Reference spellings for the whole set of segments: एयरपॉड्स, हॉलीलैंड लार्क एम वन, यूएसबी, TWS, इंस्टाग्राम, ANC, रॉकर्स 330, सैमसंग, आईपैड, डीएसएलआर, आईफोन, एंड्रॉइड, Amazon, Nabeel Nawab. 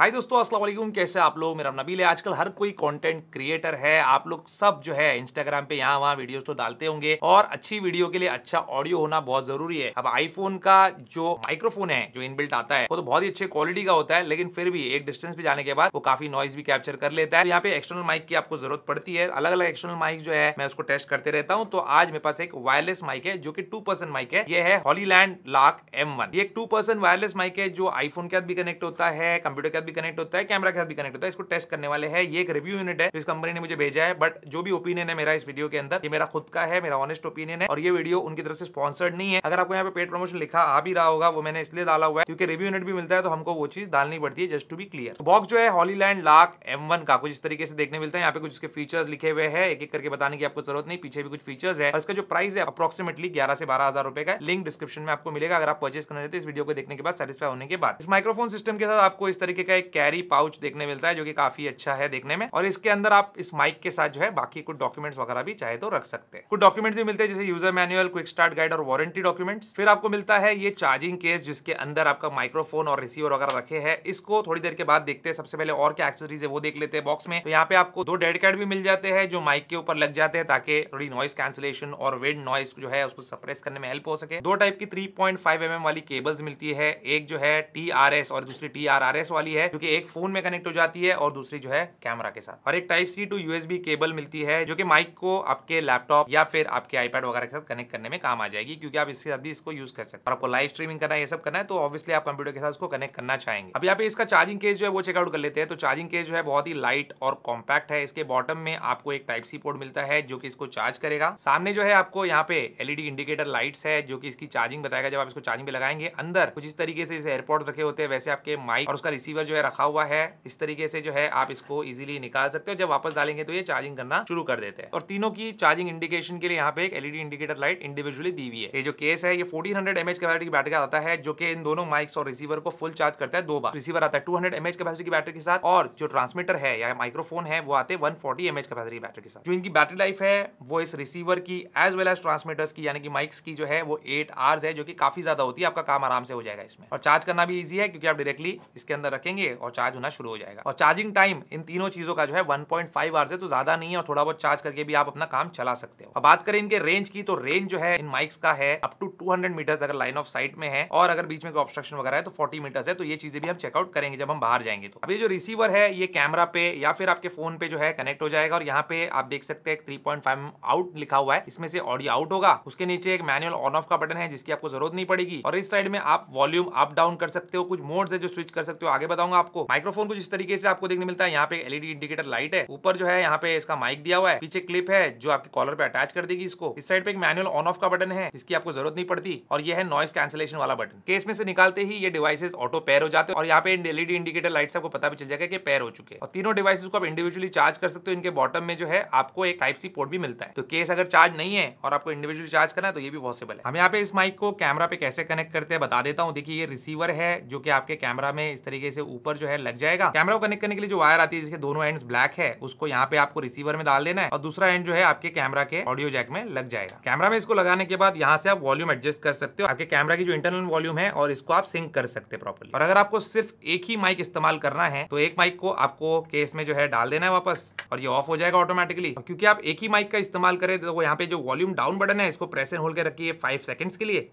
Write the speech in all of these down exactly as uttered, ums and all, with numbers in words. हाय दोस्तों, अस्सलाम वालेकुम। कैसे आप लोग? मेरा नबील है। आजकल हर कोई कंटेंट क्रिएटर है। आप लोग सब जो है इंस्टाग्राम पे यहाँ वहाँ वीडियोस तो डालते होंगे और अच्छी वीडियो के लिए अच्छा ऑडियो होना बहुत जरूरी है। अब आईफोन का जो माइक्रोफोन है जो इनबिल्ट आता है वो तो बहुत ही अच्छे क्वालिटी का होता है, लेकिन फिर भी एक डिस्टेंस पे जाने के बाद वो काफी नॉइज भी कैप्चर कर लेता है। तो यहाँ पे एक्सटर्नल माइक की आपको जरूरत पड़ती है। अलग अलग एक्सटर्नल माइक जो है मैं उसको टेस्ट करते रहता हूँ। तो आज मेरे पास एक वायरलेस माइक है जो की टू पर्सन माइक है। ये है हॉलीलैंड लार्क एम वन। ये एक टू पर्सन वायरलेस माइक है जो आईफोन के साथ भी कनेक्ट होता है, कंप्यूटर के भी कनेक्ट होता है, कैमरा के साथ भी कनेक्ट होता है। इसको टेस्ट करने वाले हैं। ये एक रिव्यू यूनिट है, इस कंपनी ने मुझे भेजा है। बट जो भी ओपिनियन है मेरा इस वीडियो के अंदर, ये मेरा खुद का है, मेरा ऑनेस्ट ओपिनियन है और ये वीडियो उनकी तरफ से स्पॉन्सर्ड नहीं है। अगर आपको यहाँ पे पेड प्रमोशन लिखा आ भी रहा होगा वो मैंने इसलिए डाला हुआ है क्योंकि रिव्यू यूनिट भी मिलता है तो हमको वो चीज डालनी पड़ती है just to be clear. Box जो है हॉलीलैंड लार्क एम वन का कुछ इस तरीके से देखने मिलता है। यहाँ पे कुछ उसके फीचर्स लिखे हुए हैं, एक एक करके बताने की आपको जरूरत नहीं। पीछे भी कुछ फीचर्स है। इसका जो प्राइस है अप्रोक्सीमेटली ग्यारह से बारह हजार रुपए का। लिंक डिस्क्रिप्शन में आपको मिलेगा अगर आप परचेस करना चाहते हैं इस वीडियो को देखने के बाद, सेटिस्फाई होने के बाद। इस माइक्रोफोन सिस्टम के साथ आपको इस तरीके का एक कैरी पाउच देखने मिलता है जो कि काफी अच्छा है देखने में। और इसके अंदर आप इस माइक के साथ जो है बाकी कुछ डॉक्यूमेंट्स वगैरह भी चाहे तो रख सकते हैं। कुछ डॉक्यूमेंट्स भी मिलते हैं जैसे user manual, quick start guide और वारंटी डॉक्यूमेंट्स। फिर आपको मिलता है ये चार्जिंग केस जिसके अंदर आपका माइक्रोफोन और रिसीवर वगैरह रखे हैं। इसको थोड़ी देर के बाद देखते हैं। सबसे पहले और क्या एक्सेसरीज है वो देख लेते हैं बॉक्स में। तो यहाँ पे आपको दो डेड कैट भी मिल जाते हैं जो माइक के ऊपर लग जाते हैं ताकि थोड़ी नॉइस कैंसिलेशन और विंड नॉइस जो है उसको सप्रेस करने में हेल्प हो सके। दो टाइप की three point five M M वाली केबल्स मिलती है, एक जो है टी आर एस और दूसरी टी आर आर एस वाली है जो कि एक फोन में कनेक्ट हो जाती है और दूसरी जो है कैमरा के साथ। और एक type C to यूएसबी cable मिलती है जो कि माइक को आपके लैपटॉप या फिर आपके आईपैड वगैरह के साथ कनेक्ट करने में काम आ जाएगी क्योंकि आप इसके साथ भी इसको यूज कर सकते हैं। और आपको लाइव स्ट्रीमिंग करना है, ये सब करना है तो ऑब्वियसली आप कंप्यूटर के साथ इसको कनेक्ट करना चाहेंगे। अब यहाँ पे इसका चार्जिंग केस जो है वो चेकआउट कर लेते हैं। तो चार्जिंग केस जो है बहुत ही लाइट और कॉम्पैक्ट है। इसके बॉटम में आपको एक टाइप सी पोर्ट मिलता है जो कि इसको चार्ज करेगा। सामने जो है आपको यहाँ पे एलईडी इंडिकेटर लाइट्स है जो कि इसकी चार्जिंग बताएगा जब आप इसको चार्जिंग पे लगाएंगे। अंदर कुछ इस तरीके से एयरपॉड्स रखे होते हैं, वैसे आपके माइक और उसका रिसीवर जो है रखा हुआ है। इस तरीके से जो है आप इसको इजीली निकाल सकते हो। जब वापस डालेंगे तो ये चार्जिंग करना शुरू कर देते हैं। और तीनों की चार्जिंग इंडिकेशन के लिए यहाँ पे एक एलईडी इंडिकेटर लाइट इंडिविजुअली दी हुई है। ये जो केस है ये फोर्टीन हंड्रेड एमएच कैपेसिटी की बैटरी का आता है जो कि इन दोनों माइक्स और रिसीवर को फुल चार्ज करता है दो बार। रिसीवर आता है टू हंड्रेड एमएच कैपेसिटी की बैटरी के साथ और जो ट्रांसमीटर है या माइक्रोफोन है वो आते हैं वन फोर्टी एमएच कैपेसिटी की बैटरी के साथ। जो इनकी बैटरी लाइफ है वो इस रिसीवर की एज वेल एज ट्रांसमीटर्स की यानी कि माइक्स की जो है वो एट आवर्स है जो कि काफी ज्यादा होती है। आपका काम आराम से हो जाएगा इसमें और चार्ज करना भी इजी है क्योंकि आप डायरेक्टली इसके अंदर रखेंगे और चार्ज होना शुरू हो जाएगा। और चार्जिंग टाइम इन तीनों चीजों का जो है वन पॉइंट फाइव आवर्स है, तो ज्यादा नहीं है और थोड़ा बहुत चार्ज करके भी आप अपना काम चला सकते हो। अब बात करें इनके रेंज की, तो रेंज जो है इन माइक्स का है up to two hundred metres अगर लाइन ऑफ साइट में है और अगर बीच में कोई ऑब्स्ट्रक्शन वगैरह है तो फोर्टी मीटर्स है। तो ये चीजें भी हम चेकआउट करेंगे जब हम बाहर जाएंगे। तो अब ये जो रिसीवर है ये कैमरा पे या फिर आपके फोन पे जो है कनेक्ट हो जाएगा। और यहाँ पे आप देख सकते हैं थ्री पॉइंट फाइव आउट लिखा हुआ है, इसमें से ऑडियो आउट होगा। उसके नीचे एक मैनुअल ऑन ऑफ का बटन है जिसकी आपको जरूरत नहीं पड़ेगी। और इस साइड में आप वॉल्यूम अप डाउन कर सकते हो, कुछ मोड्स है जो स्विच कर सकते हो, आगे बताऊंगा आपको। माइक्रोफोन कुछ इस तरीके से आपको देखने मिलता है। यहाँ पे एलईडी इंडिकेटर लाइट है, ऊपर जो है यहाँ पे इसका माइक दिया हुआ है, पीछे क्लिप है जो आपके कॉलर पे अटैच कर देगी इसको। इस साइड पे एक मैनुअल ऑन ऑफ का बटन है जिसकी आपको जरूरत नहीं पड़ती। और यह है नॉइस कैंसिलेशन वाला बटन। केस में से निकालते ही ये डिवाइसेस ऑटो पेयर हो जाते हैं और यहाँ पे एलईडी इंडिकेटर लाइट से आपको पता भी चल जाएगा कि पेयर हो चुके हैं। और तीनों डिवाइसेस को आप इंडिविजुअली चार्ज कर सकते हो। इनके बॉटम में जो है आपको एक टाइप सी पोर्ट भी मिलता है। तो केस अगर चार्ज नहीं है और आपको इंडिविजुअली चार्ज करना है तो ये भी पॉसिबल है। हम यहाँ पे इस माइक को कैमरा पे कैसे कनेक्ट करते हैं बता देता हूँ। देखिए ये रिसीवर है जो कि आपके कैमरा में इस तरीके से ऊपर जो है लग जाएगा। कैमरा को कनेक्ट करने के लिए जो वायर आती है जिसके दोनों एंड्स ब्लैक है उसको यहाँ पे आपको रिसीवर में डाल देना है और दूसरा एंड जो है आपके कैमरा के ऑडियो जैक में लग जाएगा। कैमरा में इसको लगाने के बाद यहाँ से आप वॉल्यूम एडजस्ट कर सकते हो, आपके कैमरा की जो इंटरनल वॉल्यूम है, और इसको आप सिंक कर सकते हैं प्रॉपर्ली। और अगर आपको सिर्फ एक ही माइक इस्तेमाल करना है तो एक माइक को आपको केस में जो है डाल देना है वापस और ये ऑफ हो जाएगा ऑटोमेटिकली। क्योंकि आप एक ही माइक का इस्तेमाल करें तो यहाँ पे जो वॉल्यूम डाउन बटन है इसको प्रेस एंड होल्ड कर रखिए फाइव सेकंड्स के लिए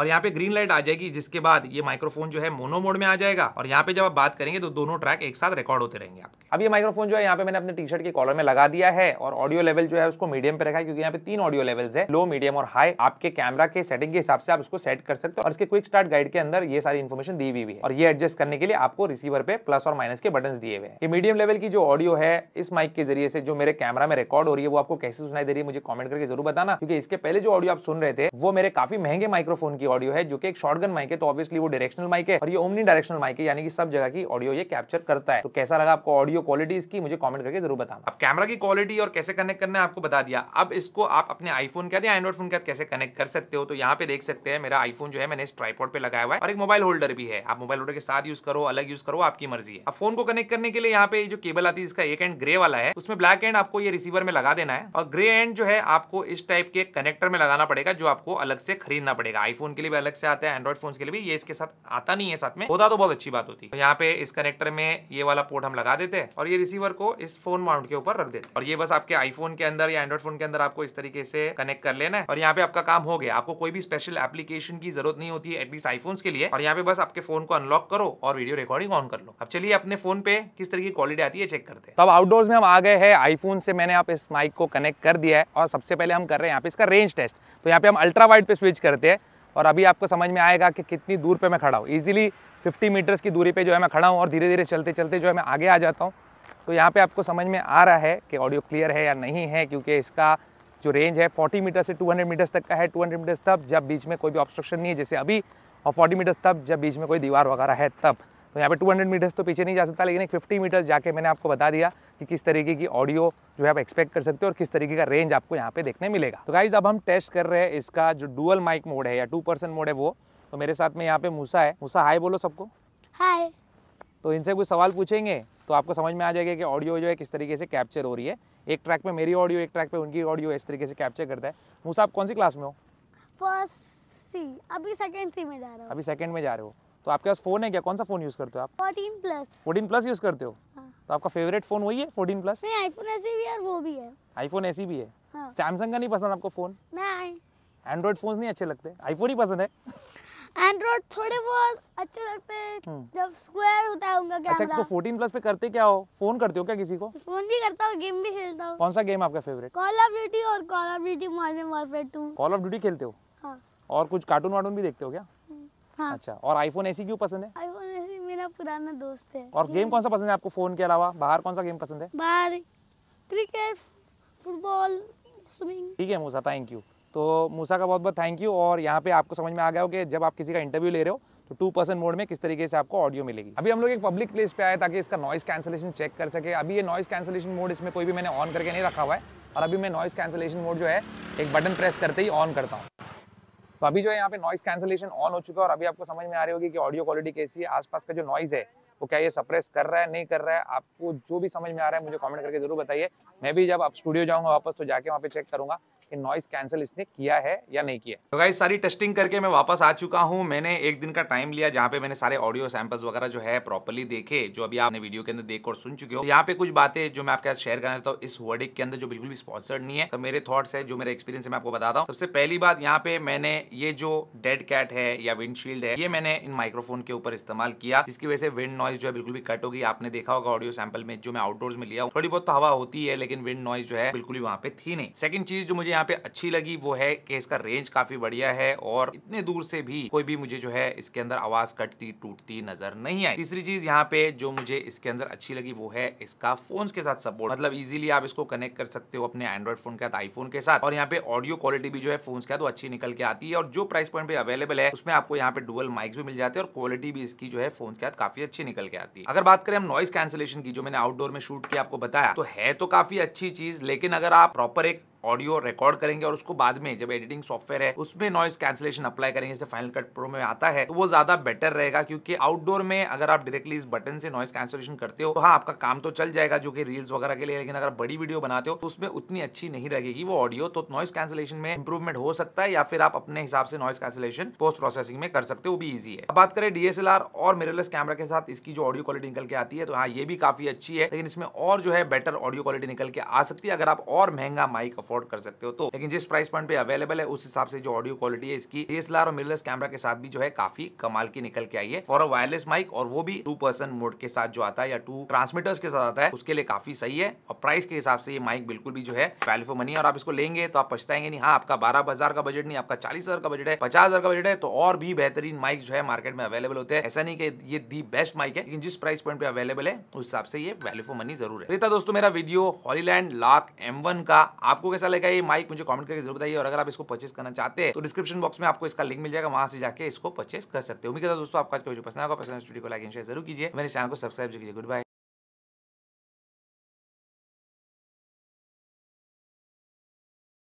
और यहाँ पे ग्रीन लाइट आ जाएगी जिसके बाद ये माइक्रोफोन जो है मोनो मोड में आ जाएगा। और यहाँ पे जब आप बात करेंगे तो दोनों ट्रैक एक साथ रिकॉर्ड होते रहेंगे आपके। अब ये माइक्रोफोन जो है यहाँ पे मैंने अपने टी शर्ट के कॉलर में लगा दिया है और ऑडियो लेवल जो है उसको मीडियम पे रखा है क्योंकि यहाँ पे तीन ऑडियो लेवल्स है, लो, मीडियम और हाई। आपके कैमरा के सेटिंग के हिसाब से आप उसको सेट कर सकते हो और इसके क्विक स्टार्ट गाइड के अंदर ये सारी इन्फॉर्मेशन दी हुई है। और ये एडजस्ट करने के लिए आपको रिसीवर पे प्लस और माइनस के बटन दिए हुए हैं। ये मीडियम लेवल की जो ऑडियो है इस माइक के जरिए से जो मेरे कैमरा में रिकॉर्ड हो रही है वो आपको कैसे सुनाई दे रही है मुझे कॉमेंट करके जरूर बताना क्योंकि इसके पहले जो ऑडियो आप सुन रहे थे वो मेरे काफी महंगे माइक्रोफोन ऑडियो है जो कि एक शॉटगन माइक है। तो ऑब्वियसली वो डायरेक्शनल माइक है और ये ओमनी डायरेक्शनल माइक है यानी कि सब जगह की ऑडियो ये कैप्चर करता है। तो कैसा लगा आपको ऑडियो क्वालिटी इसकी मुझे कमेंट करके जरूर बताना। अब कैमरा की क्वालिटी और कैसे कनेक्ट करना है आपको बता दिया। अब इसको आप अपने आईफोन के या एंड्रॉइड फोन के कैसे कनेक्ट कर सकते हो। तो यहाँ पे देख सकते हैं मेरा आईफोन जो है मैंने इस ट्राइपॉड पे लगाया हुआ है और एक मोबाइल होल्डर भी है। आप मोबाइल होल्डर के साथ यूज करो, अलग यूज करो, आपकी मर्जी है। अब फोन को कनेक्ट करने के लिए यहाँ पे जो केबल आती है इसका एक एंड ग्रे वाला है, उसमें ब्लैक एंड आपको ये रिसीवर में लगा देना है और ग्रे एंड जो है आपको इस टाइप के कनेक्टर में लगाना पड़ेगा जो आपको अलग से खरीदना पड़ेगा। आईफोन के लिए भी अलग से आता है, एंड्रॉइड फोन के लिए भी, ये इसके साथ आता नहीं है, साथ में होता तो बहुत अच्छी बात होती है। तो यहाँ पे इस कनेक्टर में ये वाला पोर्ट हम लगा देते हैं और ये रिसीवर को इस फोन माउंट के ऊपर रख देते हैं और ये बस आपके आईफोन के अंदर या एंड्रॉइड फोन के अंदर आपको इस तरीके से कनेक्ट कर लेना है और यहाँ पे आपका काम हो गया। आपको कोई भी स्पेशल एप्लीकेशन की जरूरत नहीं होती है एटलीस्ट आईफोन के लिए। और यहाँ पे बस आपके फोन को अनलॉक करो और वीडियो रिकॉर्डिंग ऑन कर लो। अब चलिए अपने फोन पे किस तरह की क्वालिटी आती है चेक करते हैं। तो अब आउटडोर्स में हम आ गए हैं। आईफोन से मैंने आप इस माइक को कनेक्ट कर दिया है और सबसे पहले हम कर रहे हैं यहाँ पे इसका रेंज टेस्ट। तो यहाँ पे हम अल्ट्रा वाइड पे स्विच करते हैं और अभी आपको समझ में आएगा कि कितनी दूर पे मैं खड़ा हूँ। इजिली फिफ्टी मीटर्स की दूरी पे जो है मैं खड़ा हूँ और धीरे धीरे चलते चलते जो है मैं आगे आ जाता हूँ। तो यहाँ पे आपको समझ में आ रहा है कि ऑडियो क्लियर है या नहीं है, क्योंकि इसका जो रेंज है फोर्टी मीटर से टू हंड्रेड मीटर्स तक का है। टू हंड्रेड मीटर्स तक जब बीच में कोई भी ऑब्स्ट्रक्शन नहीं है जैसे अभी, और फोर्टी मीटर्स तब जब बीच में कोई दीवार वगैरह है तब। तो यहाँ पे टू हंड्रेड मीटर्स तो पीछे नहीं जा सकता, लेकिन एक फिफ्टी मीटर्स जाके मैंने आपको बता दिया कि किस तरीके की ऑडियो जो है आप एक्सपेक्ट कर सकते हो और किस तरीके का रेंज आपको यहाँ पे देखने मिलेगा। तो गाइज अब हम टेस्ट कर रहे हैं इसका जो डुअल माइक मोड है या टू पर्सन मोड है वो। तो मेरे साथ में यहाँ पे मूसा है। मूसा हाय बोलो सबको। हाय। तो इनसे कुछ सवाल पूछेंगे तो आपको समझ में आ जाएगा कि ऑडियो जो है किस तरीके से कैप्चर हो रही है। एक ट्रैक पे मेरी ऑडियो, एक ट्रैक पे उनकी ऑडियो, इस तरीके से कैप्चर करता है। मूसा आप कौन सी क्लास में हो? सी, अभी सेकंड सी में जा रहा हूं। अभी सेकंड में जा रहे हो। तो आपके पास फोन है क्या? कौन सा फोन यूज करते हो आप? Fourteen plus. Fourteen plus use करते हो? हाँ। तो आपका फेवरेट फोन वही है फोर्टीन प्लस? नहीं, आईफोन ऐसी भी है और वो भी है। आईफोन ऐसी भी है। हाँ। सैमसंग का नहीं पसंद आपको फोन? नहीं। एंड्रॉइड फोन नहीं अच्छे लगते, आईफोन ही पसंद है। एंड्रॉइड थोड़े बहुत अच्छे लगते हैं जब स्क्वायर होता है उनका कैमरा। अच्छा, तो फोर्टीन प्लस पे करते क्या हो? फोन करते हो क्या किसी को? फोन भी करता हूं, गेम भी खेलता हूं। कौन सा गेम आपका फेवरेट? कॉल ऑफ ड्यूटी और call of duty modern Warfare two. कॉल ऑफ ड्यूटी खेलते हो? हां। और कुछ कार्टून वार्टून भी देखते हो क्या? हाँ। अच्छा, और आईफोन ऐसी क्यों पसंद है? आईफोन ऐसी मेरा पुराना दोस्त है। और गेम कौन सा पसंद है आपको फोन के अलावा? बाहर कौन सा गेम पसंद है? बाहर क्रिकेट, फुटबॉल, स्विमिंग। ठीक है मूसा, थैंक यू। तो मूसा का बहुत बहुत थैंक यू। और यहाँ पे आपको समझ में आ गया हो कि जब आप किसी का इंटरव्यू ले रहे हो तो टू पर्सन मोड में किस तरीके से आपको ऑडियो मिलेगी। अभी हम लोग एक पब्लिक प्लेस पे आए ताकि इसका नॉइस कैंसिलेशन चेक कर सके। अभी ये नॉइस कैंसिलेशन मोड इसमें कोई भी मैंने ऑन करके नहीं रखा हुआ है और अभी मैं नॉइस कैंसिलेशन मोड जो है एक बटन प्रेस करते ही ऑन करता हूँ। तो अभी जो है यहाँ पे नॉइस कैंसिलेशन ऑन हो चुका है और अभी आपको समझ में आ रही होगी कि ऑडियो क्वालिटी कैसी है, आसपास का जो नॉइज है वो क्या ये सप्रेस कर रहा है नहीं कर रहा है। आपको जो भी समझ में आ रहा है मुझे कमेंट करके जरूर बताइए। मैं भी जब आप स्टूडियो जाऊंगा वापस तो जाके वहाँ पे चेक करूंगा कि नॉइस कैंसिल इसने किया है या नहीं किया। तो गाइस सारी टेस्टिंग करके मैं वापस आ चुका हूँ। मैंने एक दिन का टाइम लिया जहाँ पे मैंने सारे ऑडियो सैंपल्स वगैरह जो है प्रॉपर्ली देखे, जो अभी आपने वीडियो के अंदर देख और सुन चुके हो। यहाँ पे कुछ बातें जो मैं आपके साथ शेयर करना चाहता हूँ इस वर्डिक के अंदर, जो बिल्कुल भी स्पॉन्सर्ड नहीं है, तो मेरे थॉट्स है जो मेरे एक्सपीरियंस है मैं आपको बताता हूँ। सबसे पहली बात, यहाँ पे मैंने ये जो डेड कैट है या विंडशील्ड है ये मैंने इन माइक्रोफोन के ऊपर इस्तेमाल किया, जिसकी वजह से विंड नॉइज जो है बिल्कुल भी कट होगी। आपने देखा होगा ऑडियो सैंपल में जो मैं आउटडोर्स में लिया थोड़ी बहुत हवा होती है, लेकिन विंड नॉइज जो है बिल्कुल भी वहाँ पे थी नहीं। सेकंड चीज जो मुझे यहाँ पे अच्छी लगी वो है कि इसका रेंज काफी बढ़िया है और इतने दूर से भी कोई भी मुझे जो है इसके अंदर आवाज कटती टूटती नजर नहीं आई। तीसरी चीज यहाँ पे जो मुझे इसके अंदर अच्छी लगी वो है इसका फोन के साथ सपोर्ट, मतलब इजीली आप इसको कनेक्ट कर सकते हो अपने एंड्रॉइड फोन के साथ, आईफोन के साथ। और यहाँ पे ऑडियो क्वालिटी भी जो है फोन के साथ अच्छी निकल के आती है और जो प्राइस पॉइंट पे अवेलेबल है उसमें आपको यहाँ पे डुअल माइक्स भी मिल जाते हैं और क्वालिटी भी इसकी जो है फोन के साथ काफी अच्छी निकल के आती है। अगर बात करें हम नॉइस कैंसिलेशन की, जो मैंने आउटडोर में शूट किया आपको बताया, तो है तो काफी अच्छी चीज, लेकिन अगर आप प्रॉपर एक ऑडियो रिकॉर्ड करेंगे और उसको बाद में जब एडिटिंग सॉफ्टवेयर है उसमें नॉइस कैंसिलेशन अप्लाई करेंगे जैसे फाइनल कट प्रो में आता है, तो वो ज्यादा बेटर रहेगा। क्योंकि आउटडोर में अगर आप डायरेक्टली इस बटन से नॉइस कैंसिलेशन करते हो तो हाँ आपका काम तो चल जाएगा जो कि रील्स वगैरह के लिए, लेकिन अगर बड़ी वीडियो बनाते हो तो उसमें उतनी अच्छी नहीं लगेगी वो ऑडियो। तो नॉइस कैंसिलेशन में इंप्रूवमेंट हो सकता है या फिर आप अपने हिसाब से नॉइस कैंसिलेशन पोस्ट प्रोसेसिंग में कर सकते हो, वो भी ईजी है। अब बात करें डीएसएलआर और मिररलेस कैमरा के साथ इसकी जो ऑडियो क्वालिटी निकल के आती है, तो हाँ ये भी काफी अच्छी है, लेकिन इसमें और जो है बेटर ऑडियो क्वालिटी निकल के आ सकती है अगर आप और महंगा माइक अफोर्ड कर सकते हो तो। लेकिन जिस प्राइस पॉइंट पे अवेलेबल है उस हिसाब से जो ऑडियो क्वालिटी है इसकी डीएसएलआर और मिररलेस कैमरा के साथ भी जो है काफी कमाल की निकल के आई है। फॉर अ वायरलेस माइक, और वो भी टू पर्सन मोड के साथ जो आता है या टू ट्रांसमीटर्स के साथ आता है उसके लिए काफी सही है। और प्राइस के हिसाब से ये माइक बिल्कुल भी जो है वैल्यू फॉर मनी, और आप इसको लेंगे तो आप पछताएंगे नहीं। हाँ आपका बारह हजार का बजट नहीं, आपका चालीस हजार का बजट है, पचास हजार का बजट है, तो और भी बेहतरीन माइक जो है मार्केट में अवेलेबल होते हैं। ऐसा नहीं कि ये दी बेस्ट माइक है, लेकिन जिस प्राइस पॉइंट पे अवेलेबल है उस हिसाब से ये वैल्यू फॉर मनी जरूर है। दोस्तों मेरा video हॉलीलैंड लार्क एम वन का आपको कैसा लगा ये माइक मुझे कमेंट करके जरूर बताइए। और अगर आप इसको परचेस करना चाहते हैं तो डिस्क्रिप्शन बॉक्स में आपको इसका लिंक मिल जाएगा, वहां से जाके इसको परचेस कर सकते हो। उम्मीद करता हूं दोस्तों आपका आज का वीडियो पसंद आएगा। पसंद आए वीडियो को लाइक एंड शेयर जरूर कीजिए, मेरे चैनल को सब्सक्राइब कीजिए। Good bye.